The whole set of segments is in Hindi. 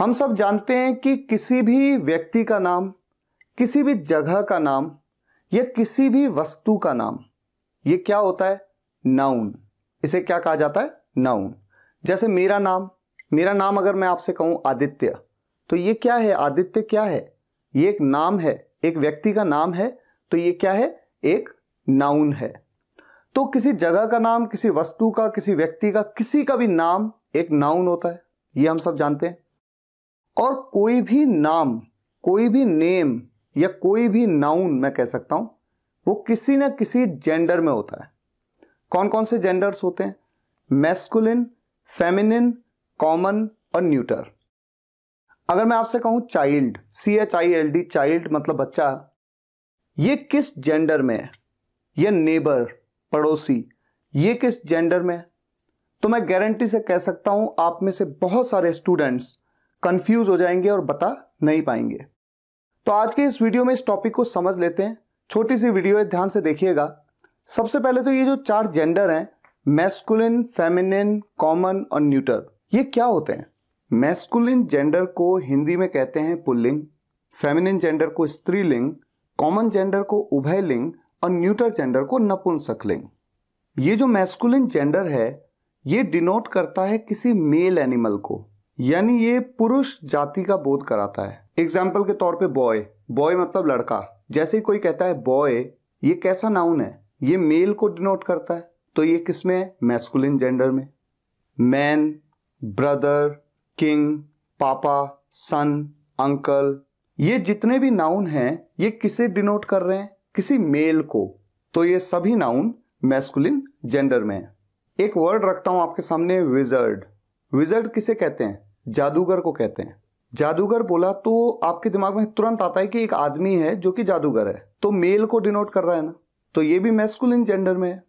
हम सब जानते हैं कि किसी भी व्यक्ति का नाम, किसी भी जगह का नाम या किसी भी वस्तु का नाम, ये क्या होता है? नाउन। इसे क्या कहा जाता है? नाउन। जैसे मेरा नाम अगर मैं आपसे कहूँ आदित्य, तो ये क्या है? आदित्य क्या है? ये एक नाम है, एक व्यक्ति का नाम है, तो ये क्या है? एक नाउन है। तो किसी जगह का नाम, किसी वस्तु का, किसी व्यक्ति का, किसी का भी नाम एक नाउन होता है, ये हम सब जानते हैं। और कोई भी नाम, कोई भी नेम या कोई भी नाउन मैं कह सकता हूँ, वो किसी न किसी जेंडर में होता है। कौन कौन से जेंडर्स होते हैं? मैस्कुलिन, फेमिनिन, कॉमन और न्यूटर। अगर मैं आपसे कहूँ चाइल्ड, CHILD, चाइल्ड मतलब बच्चा, ये किस जेंडर में है? ये नेबर, पड़ोसी, ये किस जेंडर में है? तो मैं गारंटी से कह सकता हूँ आप में से बहुत सारे स्टूडेंट्स कंफ्यूज हो जाएंगे और बता नहीं पाएंगे। तो आज के इस वीडियो में इस टॉपिक को समझ लेते हैं। छोटी सी वीडियो है, ध्यान से देखिएगा। सबसे पहले तो ये जो चार जेंडर हैं, मैस्कुलिन, फेमिनिन, कॉमन और न्यूटर, ये क्या होते हैं? मैस्कुलिन जेंडर को हिंदी में कहते हैं पुल्लिंग, फेमिनिन जेंडर को स्त्रीलिंग, कॉमन जेंडर को उभयलिंग और न्यूटर जेंडर को नपुंसकलिंग। ये जो मैस्कुलिन जेंडर है ये डिनोट करता है किसी मेल एनिमल को, यानी ये पुरुष जाति का बोध कराता है। एग्जाम्पल के तौर पे बॉय मतलब लड़का। जैसे ही कोई कहता है बॉय, ये कैसा नाउन है? ये मेल को डिनोट करता है। तो ये किस में है? मैस्कुलिन जेंडर में। Man, brother, king, papa, son, uncle, ये जितने भी नाउन हैं ये किसे डिनोट कर रहे हैं? किसी मेल को। तो ये सभी नाउन मैस्कुलिन जेंडर में है। एक वर्ड रखता हूं आपके सामने, विजर्ड। विजर्ड किसे कहते हैं? जादूगर को कहते हैं। जादूगर बोला तो आपके दिमाग में तुरंत आता है कि एक आदमी है जो कि जादूगर है, तो मेल को डिनोट कर रहा है ना। तो ये भी मैस्कुलिन जेंडर में है।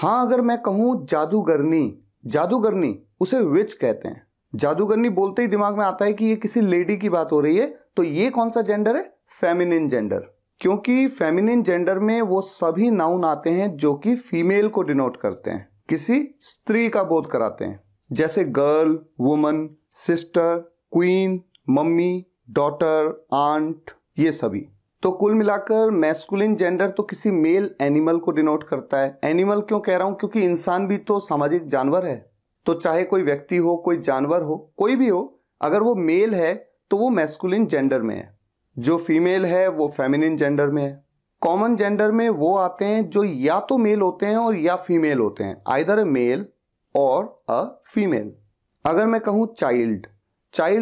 हाँ, अगर मैं कहूँ जादूगरनी, उसे विच कहते हैं। जादूगरनी बोलते ही दिमाग में आता है कि ये किसी लेडी की बात हो रही है, तो ये कौन सा जेंडर है? Feminine gender. क्योंकि फेमिनिन जेंडर में वो सभी नाउन आते हैं जो कि फीमेल को डिनोट करते हैं, किसी स्त्री का बोध कराते हैं। जैसे girl, woman, sister, queen, mummy, daughter, aunt, ये सभी। तो कुल मिलाकर मैस्कुलिन जेंडर तो किसी मेल एनिमल को डिनोट करता है। एनिमल क्यों कह रहा हूँ? क्योंकि इंसान भी तो सामाजिक जानवर है। तो चाहे कोई व्यक्ति हो, कोई जानवर हो, कोई भी हो, अगर वो मेल है तो वो मैस्कुलिन जेंडर में है, जो फीमेल है वो फेमिनिन जेंडर में है। कॉमन जेंडर में वो आते हैं जो या तो मेल होते हैं और या फीमेल होते हैं, आइदर अ मेल और अ फीमेल। अगर मैं कहूँ चाइल्ड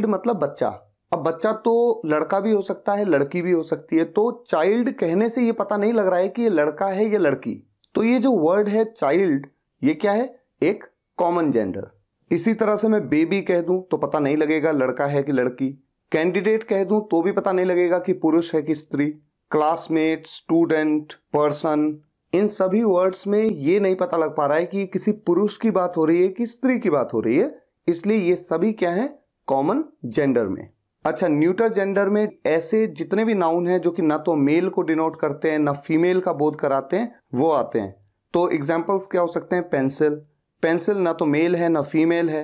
मतलब बच्चा। अब बच्चा तो लड़का भी हो सकता है, लड़की भी हो सकती है। तो चाइल्ड कहने से ये पता नहीं लग रहा है कि ये लड़का है या लड़की। तो ये जो वर्ड है चाइल्ड, ये क्या है? एक कॉमन जेंडर। इसी तरह से मैं बेबी कह दूं तो पता नहीं लगेगा लड़का है कि लड़की। कैंडिडेट कह दूं तो भी पता नहीं लगेगा कि पुरुष है कि स्त्री। क्लासमेट, स्टूडेंट, पर्सन, इन सभी वर्ड्स में ये नहीं पता लग पा रहा है कि ये किसी पुरुष की बात हो रही है कि स्त्री की बात हो रही है, इसलिए ये सभी क्या है? कॉमन जेंडर में। अच्छा, न्यूटर जेंडर में ऐसे जितने भी नाउन हैं जो कि ना तो मेल को डिनोट करते हैं ना फीमेल का बोध कराते हैं, वो आते हैं। तो एग्जांपल्स क्या हो सकते हैं? पेंसिल ना तो मेल है ना फीमेल है।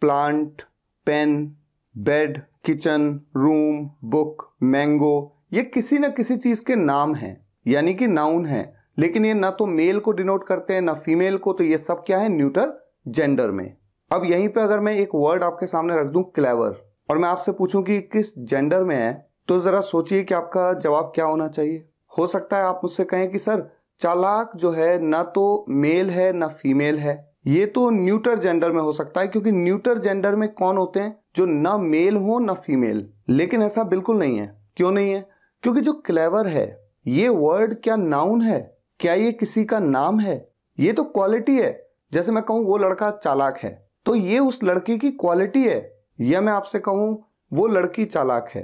Plant, pen, bed, kitchen, room, book, mango, ये किसी ना किसी चीज़ के नाम हैं, यानी कि नाउन हैं, लेकिन ये ना तो मेल को डिनोट करते हैं ना फीमेल को। तो ये सब क्या है? न्यूटर जेंडर में। अब यहीं पे अगर मैं एक वर्ड आपके सामने रख दूं, क्लेवर, और मैं आपसे पूछूं कि किस जेंडर में है, तो ज़रा सोचिए कि आपका जवाब क्या होना चाहिए। हो सकता है आप मुझसे कहें कि सर चालाक जो है ना तो मेल है ना फीमेल है। ये तो न्यूटर जेंडर में हो सकता है, क्योंकि न्यूटर जेंडर में कौन होते हैं? जो ना मेल हो ना फीमेल। लेकिन ऐसा बिल्कुल नहीं है। क्यों नहीं है? क्योंकि जो क्लेवर है, ये वर्ड क्या नाउन है? क्या ये किसी का नाम है? ये तो क्वालिटी है। जैसे मैं कहूँ वो लड़का चालाक है, तो ये उस लड़के की क्वालिटी है। या मैं आपसे कहूँ वो लड़की चालाक है,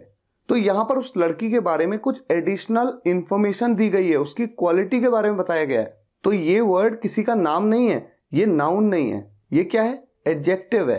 तो यहाँ पर उस लड़की के बारे में कुछ एडिशनल इन्फॉर्मेशन दी गई है, उसकी क्वालिटी के बारे में बताया गया है। तो ये वर्ड किसी का नाम नहीं है, ये नाउन नहीं है, ये क्या है? एडजेक्टिव है।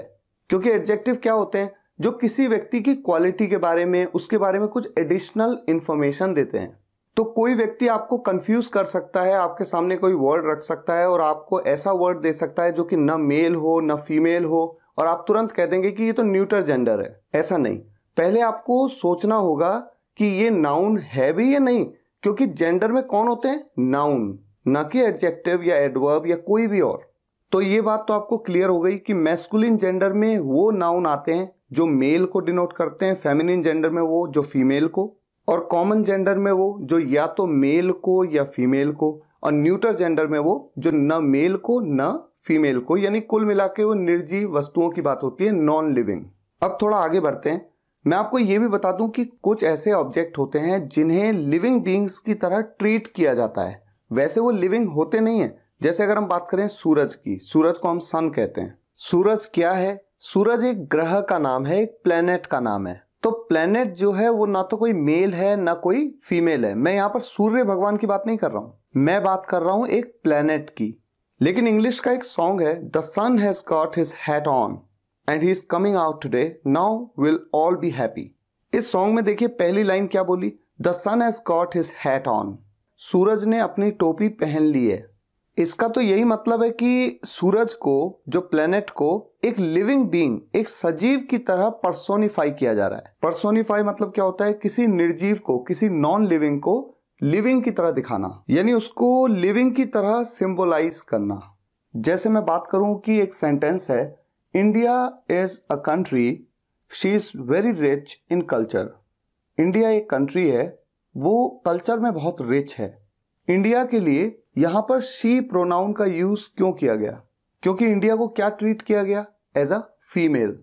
क्योंकि एडजेक्टिव क्या होते हैं? जो किसी व्यक्ति की क्वालिटी के बारे में, उसके बारे में कुछ एडिशनल इन्फॉर्मेशन देते हैं। तो कोई व्यक्ति आपको कंफ्यूज कर सकता है, आपके सामने कोई वर्ड रख सकता है और आपको ऐसा वर्ड दे सकता है जो कि ना मेल हो ना फीमेल हो, और आप तुरंत कह देंगे कि ये तो न्यूटर जेंडर है। ऐसा नहीं। पहले आपको सोचना होगा कि ये नाउन है भी या नहीं, क्योंकि जेंडर में कौन होते हैं नाउन, ना कि एडजेक्टिव या एडवर्ब या कोई भी और। तो ये बात तो आपको क्लियर हो गई कि मैस्कुलिन जेंडर में वो नाउन आते हैं जो मेल को डिनोट करते हैं, फेमिनिन जेंडर में वो जो फीमेल को, और कॉमन जेंडर में वो जो या तो मेल को या फीमेल को, और न्यूटर जेंडर में वो जो न मेल को न फीमेल को, यानी कुल मिला के वो निर्जीव वस्तुओं की बात होती है, नॉन लिविंग। अब थोड़ा आगे बढ़ते हैं। मैं आपको ये भी बता दूं कि कुछ ऐसे ऑब्जेक्ट होते हैं जिन्हें लिविंग बींग्स की तरह ट्रीट किया जाता है, वैसे वो लिविंग होते नहीं है। जैसे अगर हम बात करें सूरज की, सूरज को हम सन कहते हैं। सूरज क्या है? सूरज एक ग्रह का नाम है, एक प्लेनेट का नाम है। तो प्लेनेट जो है वो ना तो कोई मेल है ना कोई फीमेल है। मैं यहाँ पर सूर्य भगवान की बात नहीं कर रहा हूँ, मैं बात कर रहा हूँ एक प्लेनेट की। लेकिन इंग्लिश का एक सॉन्ग है, the sun has got his hat on and he is coming out today, now will all be happy. इस सॉन्ग में देखिए पहली लाइन क्या बोली, the sun has got his hat on, सूरज ने अपनी टोपी पहन ली है। इसका तो यही मतलब है कि सूरज को, जो प्लेनेट को, एक लिविंग बीइंग, एक सजीव की तरह पर्सोनिफाई किया जा रहा है। पर्सोनिफाई मतलब क्या होता है? किसी निर्जीव को, किसी नॉन लिविंग को लिविंग की तरह दिखाना, यानी उसको लिविंग की तरह सिंबलाइज करना। जैसे मैं बात करूं कि एक सेंटेंस है, India is a country she is very rich in culture. India एक कंट्री है, वो कल्चर में बहुत रिच है। इंडिया के लिए यहाँ पर शी प्रोनाउन का यूज क्यों किया गया? क्योंकि इंडिया को क्या ट्रीट किया गया? As a female.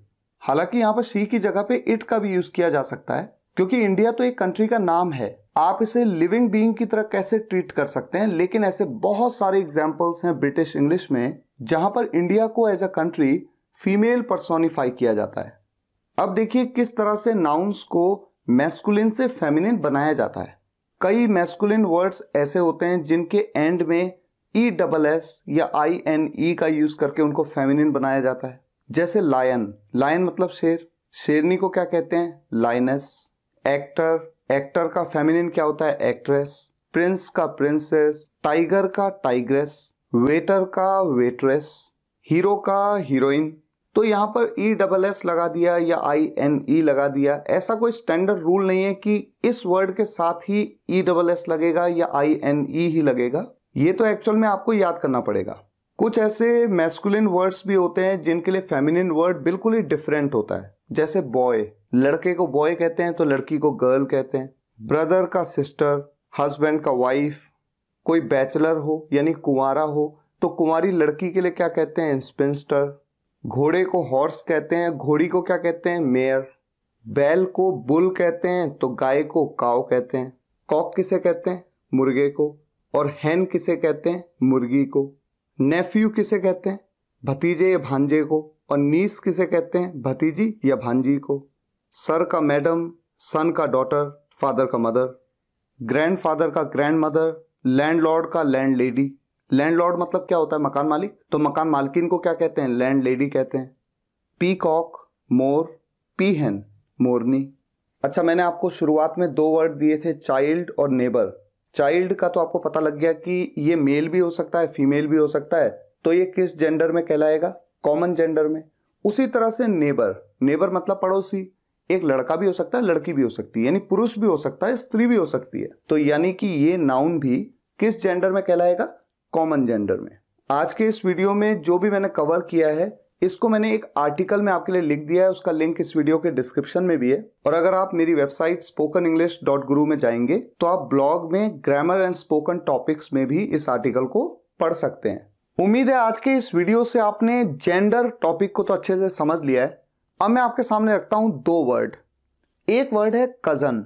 हालांकि यहाँ पर शी की जगह पे इट का भी यूज किया जा सकता है, क्योंकि इंडिया तो एक कंट्री का नाम है। आप इसे लिविंग बीइंग की तरह कैसे ट्रीट कर सकते हैं? लेकिन ऐसे बहुत सारे एग्जाम्पल्स हैं ब्रिटिश इंग्लिश में जहां पर इंडिया को as a country female personify किया जाता है। अब देखिए किस तरह से नाउन्स को मैस्कुलिन से फेमिनिन बनाया जाता है। कई मैस्कुलिन वर्ड्स ऐसे होते हैं जिनके एंड में ई डबल एस या आई एन ई का यूज करके उनको फेमिनिन बनाया जाता है। जैसे लायन, लायन मतलब शेर, शेरनी को क्या कहते हैं? लायनेस। एक्टर, एक्टर का फेमिनिन क्या होता है? एक्ट्रेस। प्रिंस का प्रिंसेस, टाइगर का टाइग्रेस, वेटर का वेट्रेस, हीरो का हीरोइन। तो यहाँ पर ई डबल एस लगा दिया या आई एन ई लगा दिया, ऐसा कोई स्टैंडर्ड रूल नहीं है कि इस वर्ड के साथ ही ई डबल एस लगेगा या आई एन ई ही लगेगा। ये तो एक्चुअल में आपको याद करना पड़ेगा। कुछ ऐसे मैस्कुलिन वर्ड्स भी होते हैं जिनके लिए फेमिनिन वर्ड बिल्कुल ही डिफरेंट होता है। जैसे बॉय, लड़के को बॉय कहते हैं तो लड़की को गर्ल कहते हैं। ब्रदर का सिस्टर, हस्बैंड का वाइफ। कोई बैचलर हो यानी कुंवारा हो तो कुंवारी लड़की के लिए क्या कहते हैं? स्पिंस्टर। घोड़े को हॉर्स कहते हैं, घोड़ी को क्या कहते हैं? मेयर। बैल को बुल कहते हैं तो गाय को काव कहते हैं। कॉक किसे कहते हैं? मुर्गे को। और हैन किसे कहते हैं? मुर्गी को। नेफ्यू किसे कहते हैं? भतीजे या भांजे को। और नीस किसे कहते हैं? भतीजी या भांजी को। सर का मैडम, सन का डॉटर, फादर का मदर, ग्रैंडफादर का ग्रैंड मदर, लैंडलॉर्ड का लैंड लेडी। लैंडलॉर्ड मतलब क्या होता है? मकान मालिक, तो मकान मालकिन को क्या कहते हैं? लैंड लेडी कहते हैं। पीकॉक मोर, पीहन मोरनी। अच्छा, मैंने आपको शुरुआत में दो वर्ड दिए थे, चाइल्ड और नेबर। चाइल्ड का तो आपको पता लग गया कि ये मेल भी हो सकता है फीमेल भी हो सकता है, तो ये किस जेंडर में कहलाएगा? कॉमन जेंडर में। उसी तरह से नेबर, नेबर मतलब पड़ोसी। एक लड़का भी हो सकता है लड़की भी हो सकती है, यानी पुरुष भी हो सकता है स्त्री भी हो सकती है। तो यानी कि ये नाउन भी किस जेंडर में कहलाएगा? कॉमन जेंडर में। आज के इस वीडियो में जो भी मैंने कवर किया है इसको मैंने एक आर्टिकल में आपके लिए लिख दिया है, उसका लिंक इस वीडियो के डिस्क्रिप्शन में भी है। और अगर आप मेरी वेबसाइट spokenenglish.guru में जाएंगे तो आप ब्लॉग में ग्रामर एंड स्पोकन टॉपिक्स में भी इस आर्टिकल को पढ़ सकते हैं। उम्मीद है आज के इस वीडियो से आपने जेंडर टॉपिक को तो अच्छे से समझ लिया है। अब मैं आपके सामने रखता हूं दो वर्ड, एक वर्ड है कजन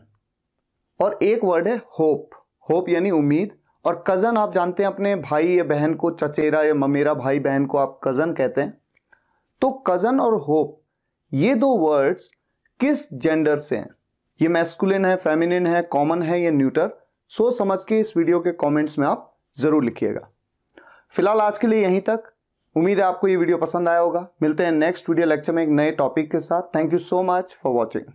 और एक वर्ड है होप। होप यानी उम्मीद, और कज़न आप जानते हैं अपने भाई या बहन को, चचेरा या ममेरा भाई बहन को आप कज़न कहते हैं। तो कज़न और होप ये दो वर्ड्स किस जेंडर से हैं? ये मैस्कुलिन है, फेमिनिन है, कॉमन है या न्यूटर? सोच समझ के इस वीडियो के कमेंट्स में आप ज़रूर लिखिएगा। फिलहाल आज के लिए यहीं तक। उम्मीद है आपको ये वीडियो पसंद आया होगा। मिलते हैं नेक्स्ट वीडियो लेक्चर में एक नए टॉपिक के साथ। Thank you so much for watching.